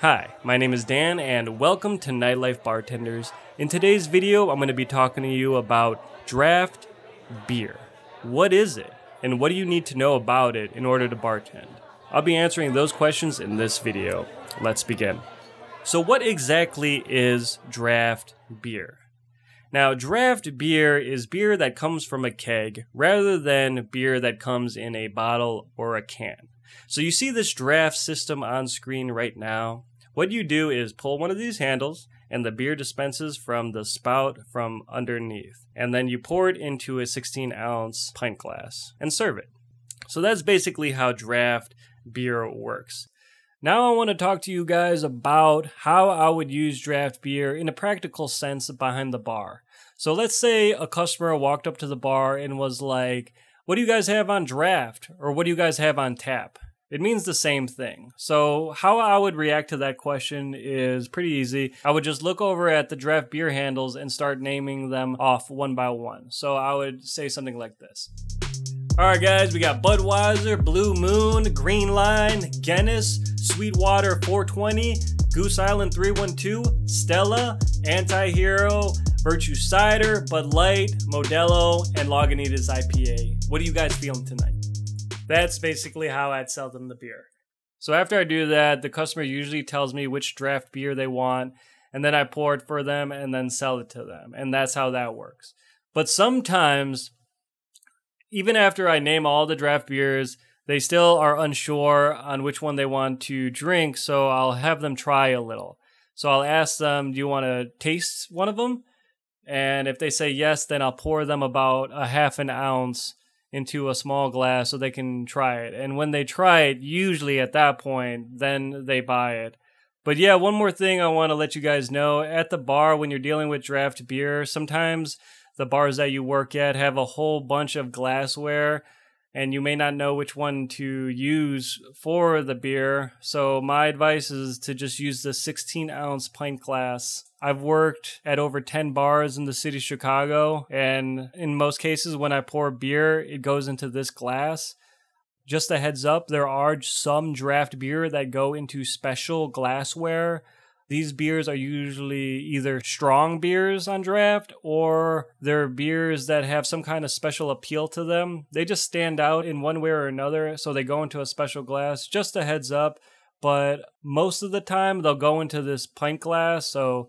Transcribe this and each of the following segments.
Hi, my name is Dan and welcome to Nightlife Bartenders. In today's video, I'm going to be talking to you about draft beer. What is it? And what do you need to know about it in order to bartend? I'll be answering those questions in this video. Let's begin. So what exactly is draft beer? Now, draft beer is beer that comes from a keg rather than beer that comes in a bottle or a can. So you see this draft system on screen right now. What you do is pull one of these handles and the beer dispenses from the spout from underneath. And then you pour it into a 16-ounce pint glass and serve it. So that's basically how draft beer works. Now I want to talk to you guys about how I would use draft beer in a practical sense behind the bar. So let's say a customer walked up to the bar and was like, "What do you guys have on draft?" or "What do you guys have on tap?" It means the same thing. So how I would react to that question is pretty easy. I would just look over at the draft beer handles and start naming them off one by one. So I would say something like this. All right, guys, we got Budweiser, Blue Moon, Green Line, Guinness, Sweetwater 420, Goose Island 312, Stella, Antihero, Virtue Cider, Bud Light, Modelo, and Lagunitas IPA. What are you guys feeling tonight? That's basically how I'd sell them the beer. So after I do that, the customer usually tells me which draft beer they want, and then I pour it for them and then sell it to them. And that's how that works. But sometimes, even after I name all the draft beers, they still are unsure on which one they want to drink, so I'll have them try a little. So I'll ask them, "Do you want to taste one of them?" And if they say yes, then I'll pour them about a half an ounce into a small glass so they can try it. And when they try it, usually at that point, then they buy it. But yeah, one more thing I want to let you guys know. At the bar, when you're dealing with draft beer, sometimes the bars that you work at have a whole bunch of glassware, and you may not know which one to use for the beer. So my advice is to just use the 16-ounce pint glass. I've worked at over 10 bars in the city of Chicago, and in most cases when I pour beer, it goes into this glass. Just a heads up, there are some draft beer that go into special glassware. These beers are usually either strong beers on draft or they're beers that have some kind of special appeal to them. They just stand out in one way or another, so they go into a special glass. Just a heads up, but most of the time they'll go into this pint glass, so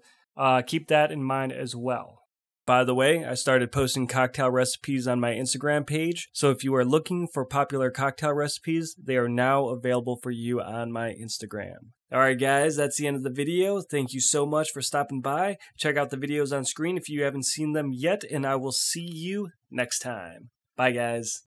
keep that in mind as well. By the way, I started posting cocktail recipes on my Instagram page, so if you are looking for popular cocktail recipes, they are now available for you on my Instagram. Alright guys, that's the end of the video. Thank you so much for stopping by. Check out the videos on screen if you haven't seen them yet, and I will see you next time. Bye guys.